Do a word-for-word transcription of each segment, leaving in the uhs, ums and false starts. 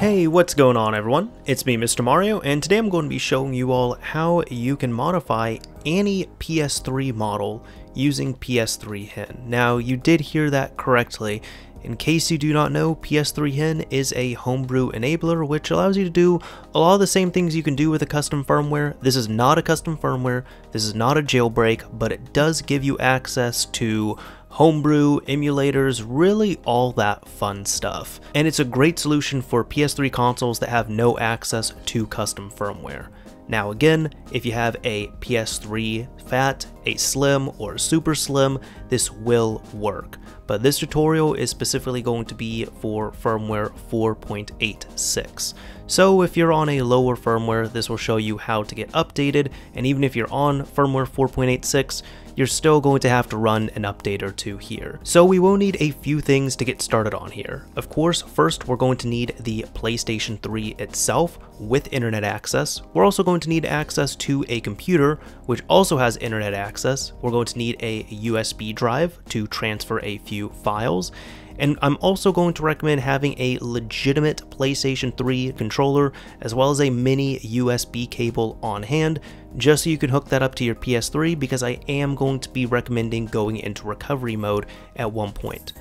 Hey, what's going on everyone? It's me, Mister Mario, and today I'm going to be showing you all how you can modify any P S three model using P S three H E N. Now, you did hear that correctly. In case you do not know, P S three H E N is a homebrew enabler which allows you to do a lot of the same things you can do with a custom firmware. This is not a custom firmware, this is not a jailbreak, but it does give you access to homebrew, emulators, really all that fun stuff. And it's a great solution for P S three consoles that have no access to custom firmware. Now again, if you have a P S three FAT, a Slim or a Super Slim, this will work. But this tutorial is specifically going to be for firmware four point eight six. So if you're on a lower firmware, this will show you how to get updated, and even if you're on firmware four point eight six, you're still going to have to run an update or two here. So we will need a few things to get started on here. Of course, first we're going to need the PlayStation three itself with internet access. We're also going to need access to a computer, which also has internet access. We're going to need a U S B drive to transfer a few files. And I'm also going to recommend having a legitimate PlayStation three controller as well as a mini U S B cable on hand, just so you can hook that up to your P S three, because I am going to be recommending going into recovery mode at one point.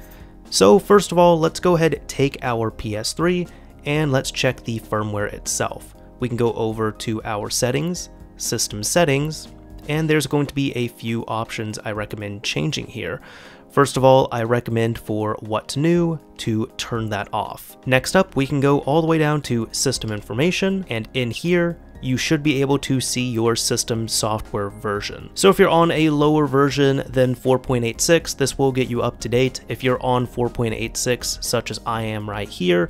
So first of all, let's go ahead, take our P S three and let's check the firmware itself. We can go over to our settings, system settings, and there's going to be a few options I recommend changing here. First of all, I recommend for what's new to turn that off. Next up, we can go all the way down to system information, and in here, you should be able to see your system software version. So if you're on a lower version than four point eight six, this will get you up to date. If you're on four point eight six, such as I am right here,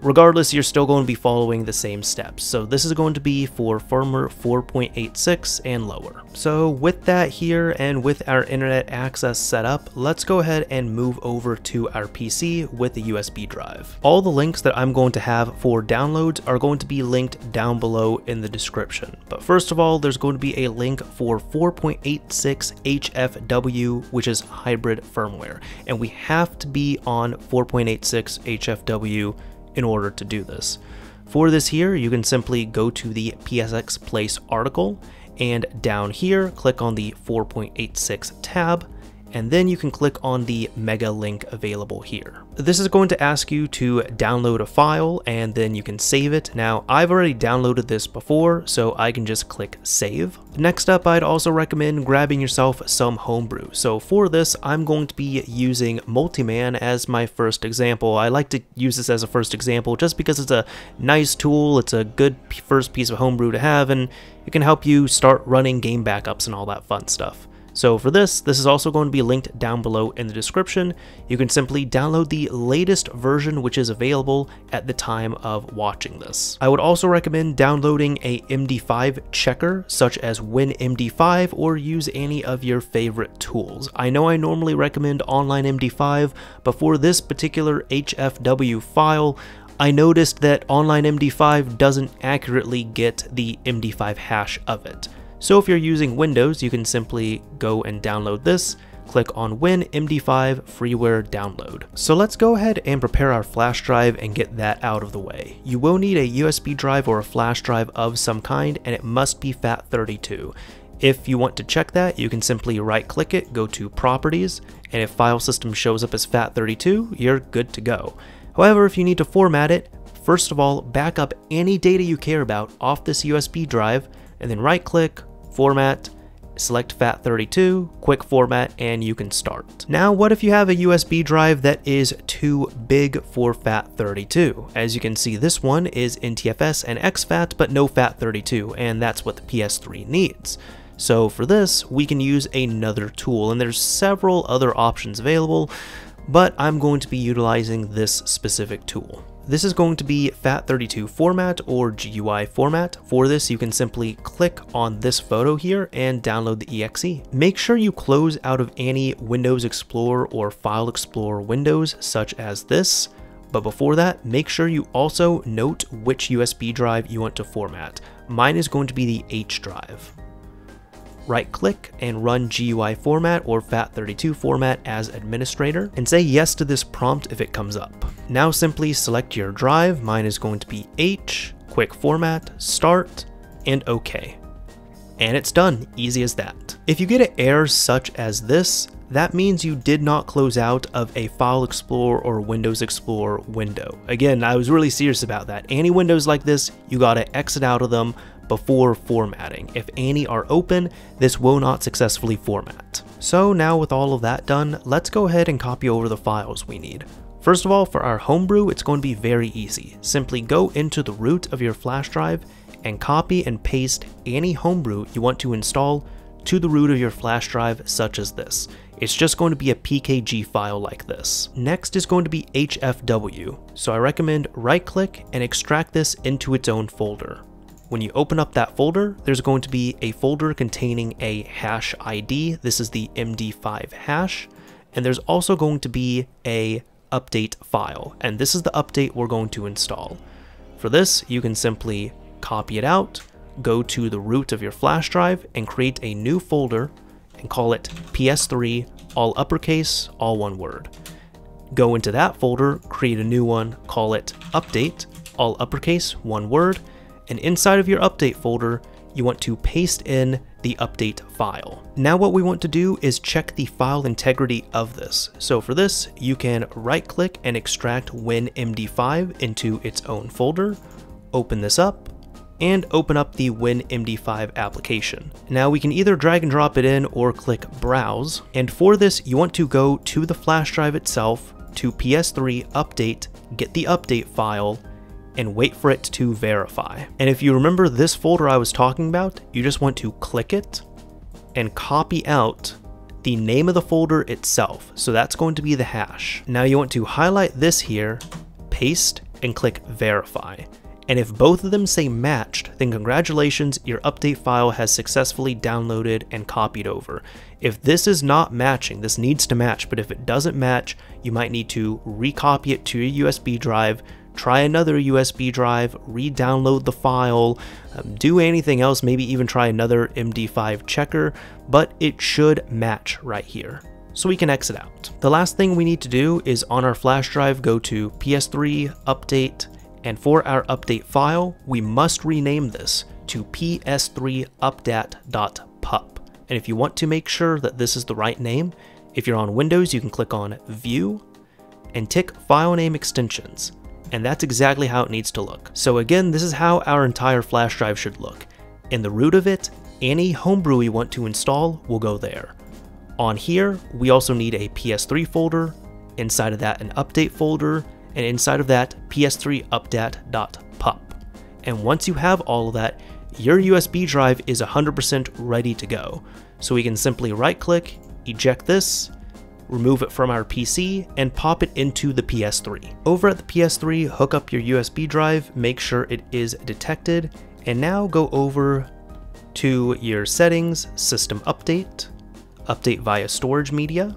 regardless, you're still going to be following the same steps. So this is going to be for firmware four point eight six and lower. So with that here and with our internet access set up, let's go ahead and move over to our P C with the U S B drive. All the links that I'm going to have for downloads are going to be linked down below in the description. But first of all, there's going to be a link for four point eight six H F W, which is hybrid firmware. And we have to be on four point eight six H F W in order to do this. For this here, you can simply go to the P S X Place article, and down here, click on the four point eight six tab, and then you can click on the mega link available here. This is going to ask you to download a file, and then you can save it. Now, I've already downloaded this before, so I can just click save. Next up, I'd also recommend grabbing yourself some homebrew. So for this, I'm going to be using Multiman as my first example. I like to use this as a first example just because it's a nice tool, it's a good first piece of homebrew to have, and it can help you start running game backups and all that fun stuff. So for this, this is also going to be linked down below in the description. You can simply download the latest version which is available at the time of watching this. I would also recommend downloading a M D five checker such as Win M D five, or use any of your favorite tools. I know I normally recommend Online M D five, but for this particular H F W file, I noticed that Online M D five doesn't accurately get the M D five hash of it. So if you're using Windows, you can simply go and download this, click on Win M D five freeware download. So let's go ahead and prepare our flash drive and get that out of the way. You will need a U S B drive or a flash drive of some kind, and it must be FAT thirty-two. If you want to check that, you can simply right click it, go to Properties, and if File System shows up as FAT thirty-two, you're good to go. However, if you need to format it, first of all, back up any data you care about off this U S B drive, and then right click, Format, select FAT thirty-two, quick format, and you can start. Now, what if you have a U S B drive that is too big for FAT thirty-two? As you can see, this one is N T F S and X FAT, but no FAT thirty-two, and that's what the P S three needs. So for this, we can use another tool, and there's several other options available, but I'm going to be utilizing this specific tool. This is going to be FAT thirty-two format or G U I format. For this, you can simply click on this photo here and download the E X E. Make sure you close out of any Windows Explorer or File Explorer windows such as this. But before that, make sure you also note which U S B drive you want to format. Mine is going to be the H drive. right-click and run G U I format or fat thirty-two format as administrator, and say yes to this prompt if it comes up. Now simply select your drive, mine is going to be H, quick format, start, and OK. And it's done, easy as that. If you get an error such as this, that means you did not close out of a File Explorer or Windows Explorer window. Again, I was really serious about that. Any windows like this, you gotta exit out of them before formatting. If any are open, this will not successfully format. So now with all of that done, let's go ahead and copy over the files we need. First of all, for our homebrew, it's going to be very easy. Simply go into the root of your flash drive and copy and paste any homebrew you want to install to the root of your flash drive, such as this. It's just going to be a P K G file like this. Next is going to be H F W, so I recommend right-click and extract this into its own folder. When you open up that folder, there's going to be a folder containing a hash I D, this is the M D five hash, and there's also going to be a update file, and this is the update we're going to install. For this, you can simply copy it out, go to the root of your flash drive and create a new folder and call it P S three, all uppercase, all one word. Go into that folder, create a new one, call it update, all uppercase, one word, and inside of your update folder, you want to paste in the update file. Now what we want to do is check the file integrity of this. So for this, you can right-click and extract Win M D five into its own folder, open this up, and open up the Win M D five application. Now we can either drag and drop it in or click browse. And for this, you want to go to the flash drive itself, to P S three update, get the update file, and wait for it to verify. And if you remember this folder I was talking about, you just want to click it and copy out the name of the folder itself. So that's going to be the hash. Now you want to highlight this here, paste, and click verify. And if both of them say matched, then congratulations, your update file has successfully downloaded and copied over. If this is not matching, this needs to match, but if it doesn't match, you might need to recopy it to your U S B drive, try another U S B drive, re-download the file, um, do anything else, maybe even try another M D five checker, but it should match right here. So we can exit out. The last thing we need to do is on our flash drive, go to P S three, update, and for our update file, we must rename this to P S three updat dot pup. And if you want to make sure that this is the right name, if you're on Windows, you can click on View and tick File Name Extensions. And that's exactly how it needs to look. So again, this is how our entire flash drive should look. In the root of it, any homebrew we want to install will go there. On here, we also need a P S three folder, inside of that an update folder, and inside of that P S three updat dot pup. And once you have all of that, your U S B drive is one hundred percent ready to go. So we can simply right-click, eject this, remove it from our P C, and pop it into the P S three. Over at the P S three, hook up your U S B drive, make sure it is detected, and now go over to your settings, system update, update via storage media,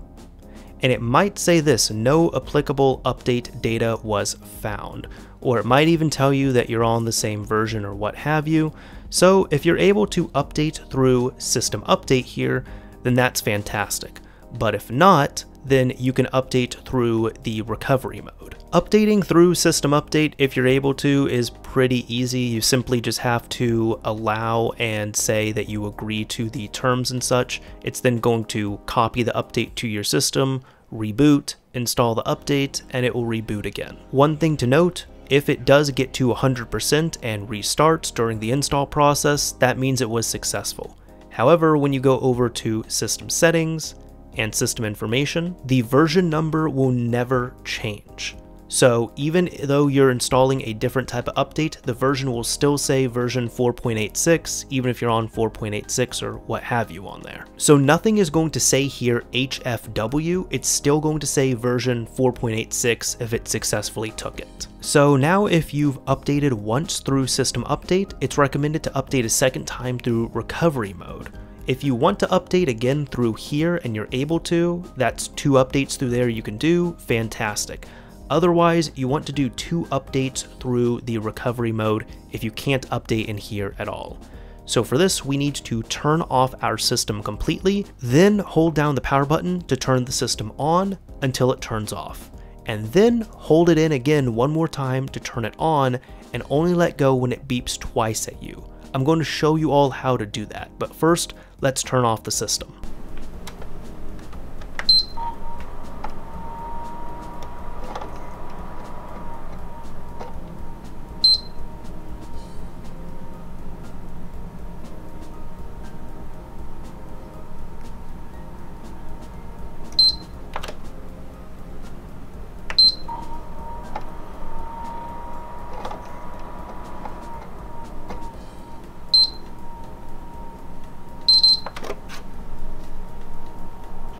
and it might say this, no applicable update data was found, or it might even tell you that you're on the same version or what have you. So if you're able to update through system update here, then that's fantastic. But if not, then you can update through the recovery mode. Updating through system update, if you're able to, is pretty easy. You simply just have to allow and say that you agree to the terms and such. It's then going to copy the update to your system, reboot, install the update, and it will reboot again. One thing to note, if it does get to one hundred percent and restarts during the install process, that means it was successful. However, when you go over to system settings and system information, the version number will never change. So even though you're installing a different type of update, the version will still say version four point eight six, even if you're on four point eight six or what have you on there. So nothing is going to say here H F W, it's still going to say version four point eight six if it successfully took it. So now if you've updated once through system update, it's recommended to update a second time through recovery mode. If you want to update again through here and you're able to, that's two updates through there you can do, fantastic. Otherwise, you want to do two updates through the recovery mode if you can't update in here at all. So for this, we need to turn off our system completely, then hold down the power button to turn the system on until it turns off, and then hold it in again one more time to turn it on, and only let go when it beeps twice at you. I'm going to show you all how to do that, but first, let's turn off the system.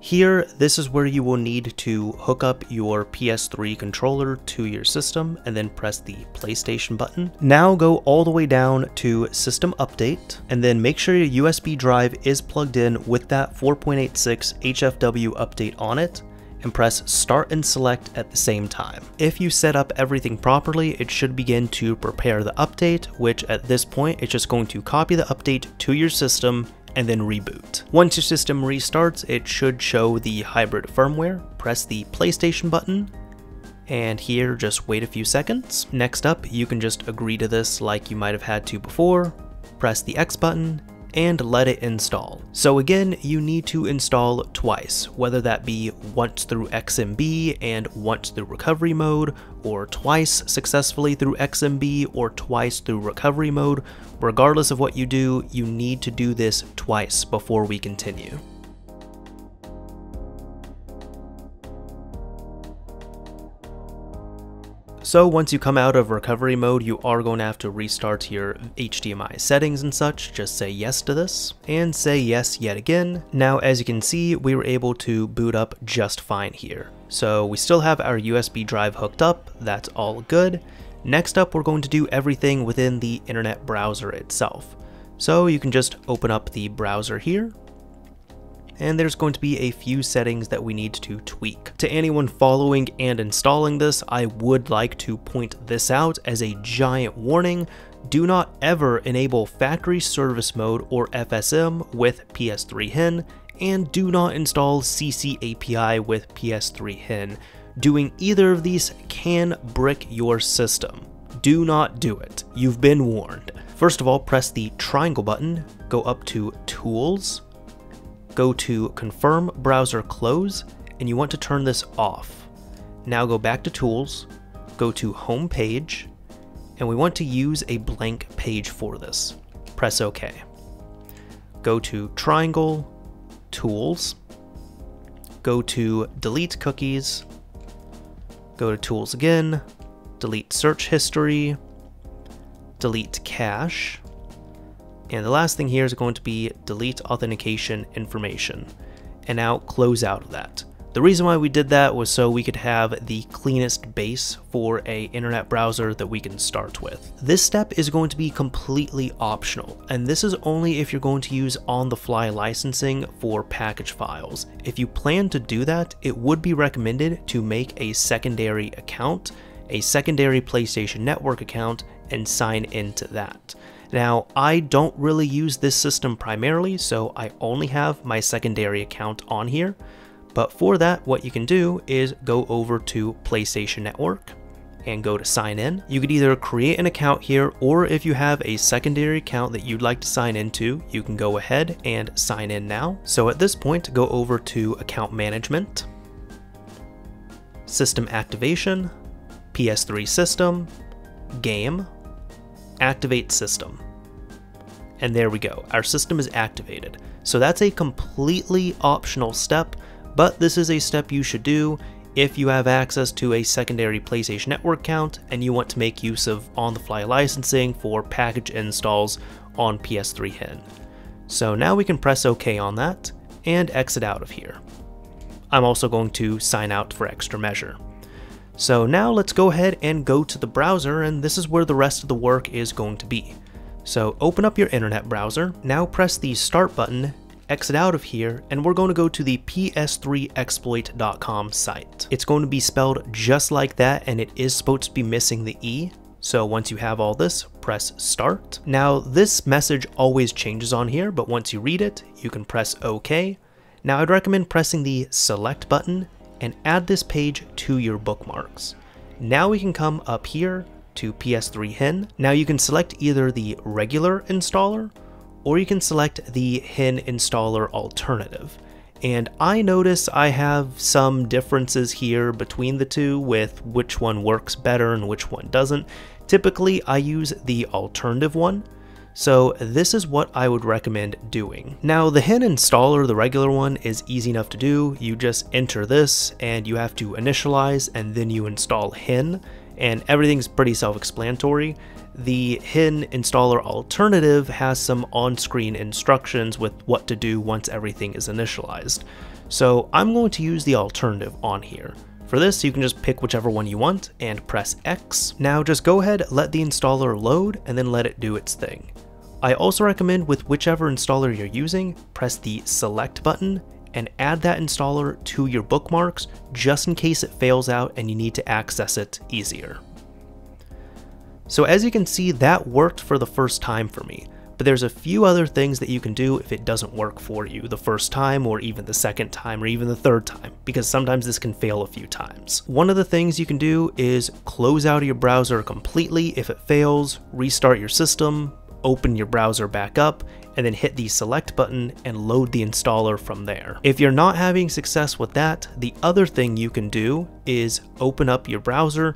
Here, this is where you will need to hook up your P S three controller to your system and then press the PlayStation button. Now go all the way down to System Update and then make sure your U S B drive is plugged in with that four point eight six H F W update on it, and press Start and Select at the same time. If you set up everything properly, it should begin to prepare the update, which at this point, it's just going to copy the update to your system and then reboot. Once your system restarts, it should show the hybrid firmware. Press the PlayStation button, and here just wait a few seconds. Next up, you can just agree to this like you might have had to before. Press the X button and let it install. So again, you need to install twice, whether that be once through X M B and once through recovery mode, or twice successfully through X M B or twice through recovery mode. Regardless of what you do, you need to do this twice before we continue. So once you come out of recovery mode, you are going to have to restart your H D M I settings and such. Just say yes to this and say yes yet again. Now, as you can see, we were able to boot up just fine here. So we still have our U S B drive hooked up. That's all good. Next up, we're going to do everything within the internet browser itself. So you can just open up the browser here, and there's going to be a few settings that we need to tweak. To anyone following and installing this, I would like to point this out as a giant warning. Do not ever enable factory service mode or F S M with P S three H E N, and do not install C C A P I with P S three H E N. Doing either of these can brick your system. Do not do it. You've been warned. First of all, press the triangle button, go up to Tools, go to Confirm Browser Close, and you want to turn this off. Now go back to Tools, go to Home Page, and we want to use a blank page for this. Press OK. Go to Triangle, Tools, go to Delete Cookies, go to Tools again, Delete Search History, Delete Cache, and the last thing here is going to be delete authentication information. And now close out of that. The reason why we did that was so we could have the cleanest base for a internet browser that we can start with. This step is going to be completely optional, and this is only if you're going to use on-the-fly licensing for package files. If you plan to do that, it would be recommended to make a secondary account, a secondary PlayStation Network account, and sign into that. Now, I don't really use this system primarily, so I only have my secondary account on here. But for that, what you can do is go over to PlayStation Network and go to sign in. You could either create an account here, or if you have a secondary account that you'd like to sign into, you can go ahead and sign in now. So at this point, go over to Account Management, System Activation, P S three System, Game, Activate System, and there we go. Our system is activated. So that's a completely optional step, but this is a step you should do if you have access to a secondary PlayStation Network account and you want to make use of on-the-fly licensing for package installs on P S three H E N. So now we can press OK on that and exit out of here. I'm also going to sign out for extra measure. So now let's go ahead and go to the browser, and this is where the rest of the work is going to be. So open up your internet browser, now press the start button, exit out of here, and we're going to go to the p s three exploit dot com site. It's going to be spelled just like that, and it is supposed to be missing the E. So once you have all this, press start. Now this message always changes on here, but once you read it, you can press OK. Now I'd recommend pressing the select button and add this page to your bookmarks. Now we can come up here to P S three H E N. Now you can select either the regular installer or you can select the H E N installer alternative. And I notice I have some differences here between the two with which one works better and which one doesn't. Typically, I use the alternative one. So this is what I would recommend doing. Now the H E N installer, the regular one, is easy enough to do. You just enter this and you have to initialize and then you install H E N, and everything's pretty self-explanatory. The H E N installer alternative has some on-screen instructions with what to do once everything is initialized. So I'm going to use the alternative on here. For this, you can just pick whichever one you want and press X. Now just go ahead, let the installer load, and then let it do its thing. I also recommend with whichever installer you're using, press the select button and add that installer to your bookmarks just in case it fails out and you need to access it easier. So as you can see, that worked for the first time for me, but there's a few other things that you can do if it doesn't work for you the first time or even the second time or even the third time, because sometimes this can fail a few times. One of the things you can do is close out of your browser completely if it fails, restart your system, open your browser back up, and then hit the select button and load the installer from there. If you're not having success with that, the other thing you can do is open up your browser,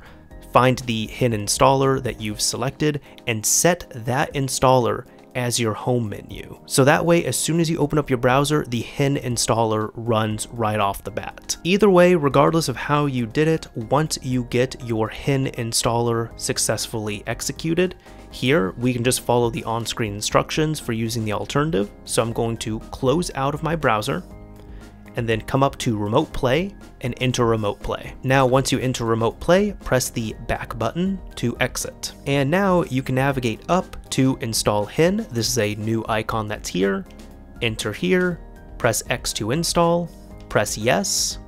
find the H E N installer that you've selected, and set that installer as your home menu. So that way, as soon as you open up your browser, the H E N installer runs right off the bat. Either way, regardless of how you did it, once you get your H E N installer successfully executed, here we can just follow the on-screen instructions for using the alternative. So I'm going to close out of my browser and then come up to remote play and enter remote play. Now, once you enter remote play, press the back button to exit. And now you can navigate up to install H E N. This is a new icon that's here. Enter here, press X to install, press yes,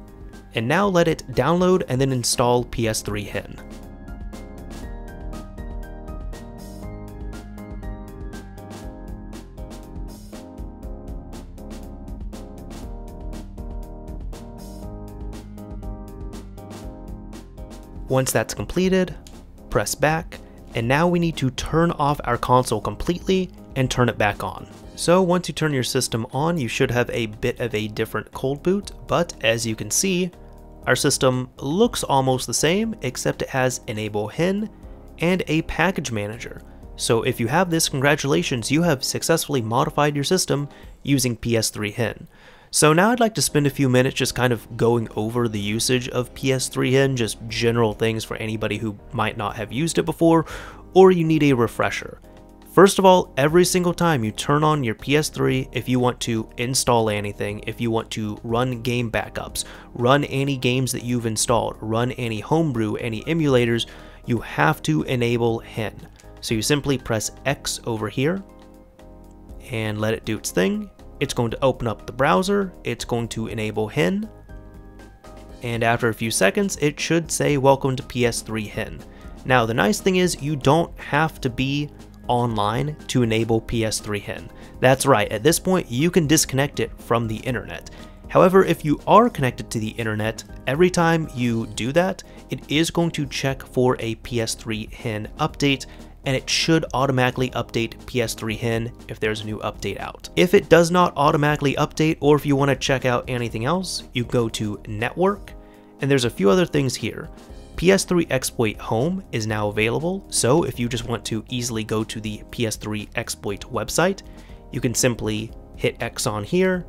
and now let it download and then install P S three H E N. Once that's completed, press back, and now we need to turn off our console completely and turn it back on. So once you turn your system on, you should have a bit of a different cold boot, but as you can see, our system looks almost the same, except it has Enable H E N and a package manager. So if you have this, congratulations, you have successfully modified your system using P S three H E N. So now I'd like to spend a few minutes just kind of going over the usage of P S three H E N, just general things for anybody who might not have used it before, or you need a refresher. First of all, every single time you turn on your P S three, if you want to install anything, if you want to run game backups, run any games that you've installed, run any homebrew, any emulators, you have to enable H E N. So you simply press X over here and let it do its thing. It's going to open up the browser, it's going to enable H E N, and after a few seconds, it should say, welcome to P S three H E N. Now, the nice thing is you don't have to be online to enable P S three H E N. That's right, at this point, you can disconnect it from the internet. However, if you are connected to the internet, every time you do that, it is going to check for a P S three H E N update, and it should automatically update P S three H E N if there's a new update out. If it does not automatically update, or if you want to check out anything else, you go to Network, and there's a few other things here. P S three Exploit Home is now available, so if you just want to easily go to the P S three Exploit website, you can simply hit X on here,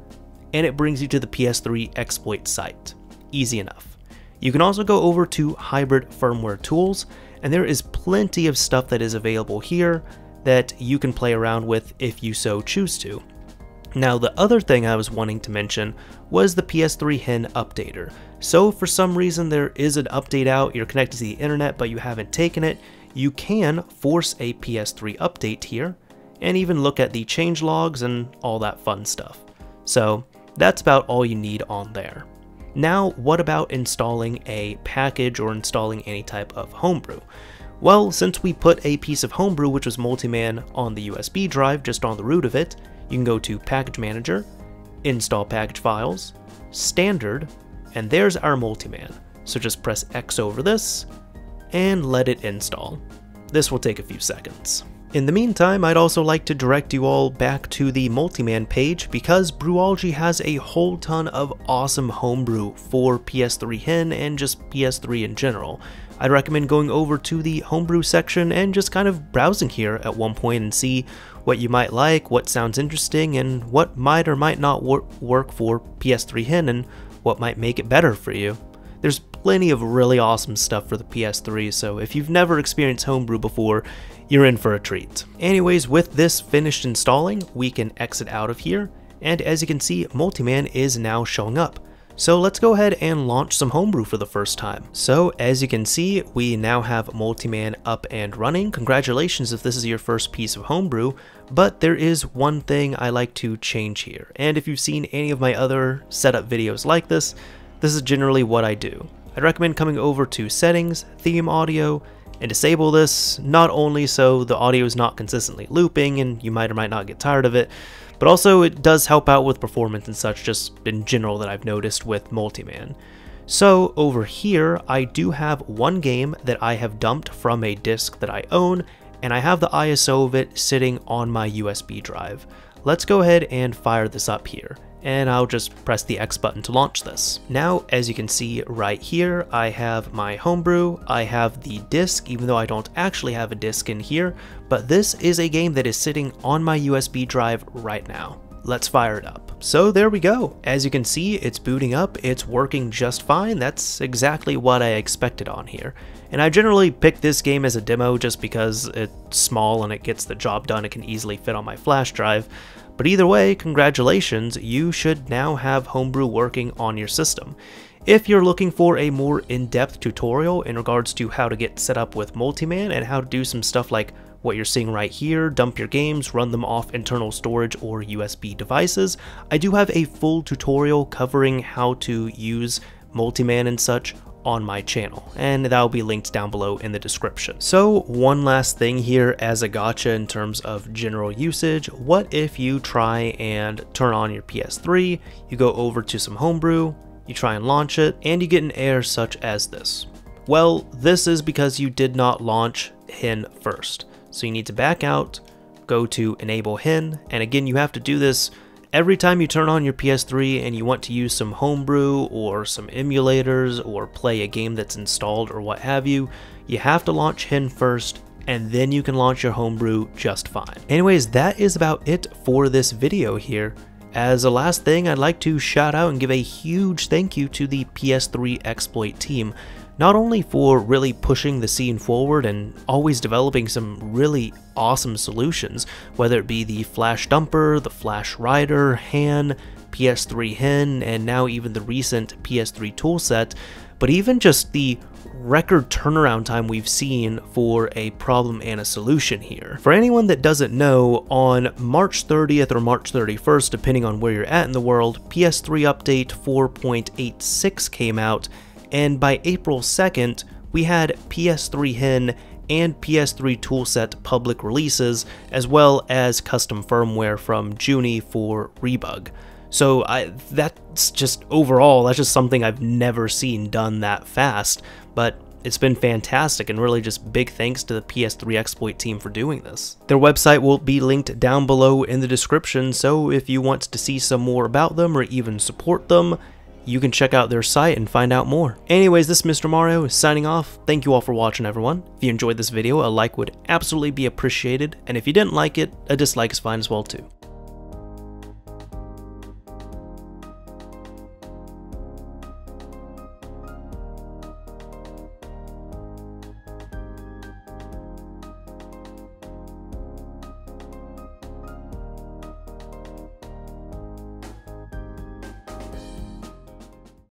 and it brings you to the P S three Exploit site. Easy enough. You can also go over to Hybrid Firmware Tools, and there is plenty of stuff that is available here that you can play around with if you so choose to. Now, the other thing I was wanting to mention was the P S three H E N updater. So if for some reason there is an update out, you're connected to the internet, but you haven't taken it, you can force a P S three update here and even look at the change logs and all that fun stuff. So that's about all you need on there. Now, what about installing a package or installing any type of homebrew? Well, since we put a piece of homebrew, which was Multiman, on the U S B drive, just on the root of it, you can go to Package Manager, Install Package Files, Standard, and there's our Multiman. So just press X over this, and let it install. This will take a few seconds. In the meantime, I'd also like to direct you all back to the Multiman page because Brewology has a whole ton of awesome homebrew for P S three hen and just P S three in general. I'd recommend going over to the homebrew section and just kind of browsing here at one point and see what you might like, what sounds interesting, and what might or might not wor- work for P S three hen and what might make it better for you. There's plenty of really awesome stuff for the P S three, so if you've never experienced homebrew before, you're in for a treat. Anyways, with this finished installing, we can exit out of here, and as you can see, Multiman is now showing up. So let's go ahead and launch some homebrew for the first time. So as you can see, we now have Multiman up and running. Congratulations if this is your first piece of homebrew, but there is one thing I like to change here, and if you've seen any of my other setup videos like this, this is generally what I do. I'd recommend coming over to Settings, Theme Audio, and disable this, not only so the audio is not consistently looping and you might or might not get tired of it, but also it does help out with performance and such just in general that I've noticed with Multiman. So over here, I do have one game that I have dumped from a disk that I own, and I have the I S O of it sitting on my U S B drive. Let's go ahead and fire this up here, and I'll just press the X button to launch this. Now, as you can see right here, I have my homebrew, I have the disc, even though I don't actually have a disc in here, but this is a game that is sitting on my U S B drive right now. Let's fire it up. So there we go. As you can see, it's booting up, it's working just fine. That's exactly what I expected on here. And I generally pick this game as a demo just because it's small and it gets the job done, it can easily fit on my flash drive. But either way, congratulations, you should now have homebrew working on your system. If you're looking for a more in-depth tutorial in regards to how to get set up with Multiman and how to do some stuff like what you're seeing right here, dump your games, run them off internal storage or U S B devices, I do have a full tutorial covering how to use Multiman and such on my channel, and that'll be linked down below in the description. So one last thing here as a gotcha in terms of general usage, what if you try and turn on your P S three, you go over to some homebrew, you try and launch it, and you get an error such as this? Well, this is because you did not launch hen first. So you need to back out, go to Enable hen, and again you have to do this every time you turn on your P S three and you want to use some homebrew or some emulators or play a game that's installed or what have you, you have to launch hen first and then you can launch your homebrew just fine. Anyways, that is about it for this video here. As a last thing, I'd like to shout out and give a huge thank you to the P S three exploit team, not only for really pushing the scene forward and always developing some really awesome solutions, whether it be the Flash Dumper, the Flash Rider, H E N, P S three hen, and now even the recent P S three toolset, but even just the record turnaround time we've seen for a problem and a solution here. For anyone that doesn't know, on March thirtieth or March thirty-first, depending on where you're at in the world, P S three update four point eight six came out, and by April second, we had P S three hen and P S three toolset public releases, as well as custom firmware from Juni for Rebug. So I, that's just overall, that's just something I've never seen done that fast, but it's been fantastic and really just big thanks to the P S three exploit team for doing this. Their website will be linked down below in the description, so if you want to see some more about them or even support them, you can check out their site and find out more. Anyways, this is Mister Mario signing off. Thank you all for watching, everyone. If you enjoyed this video, a like would absolutely be appreciated, and if you didn't like it, a dislike is fine as well too.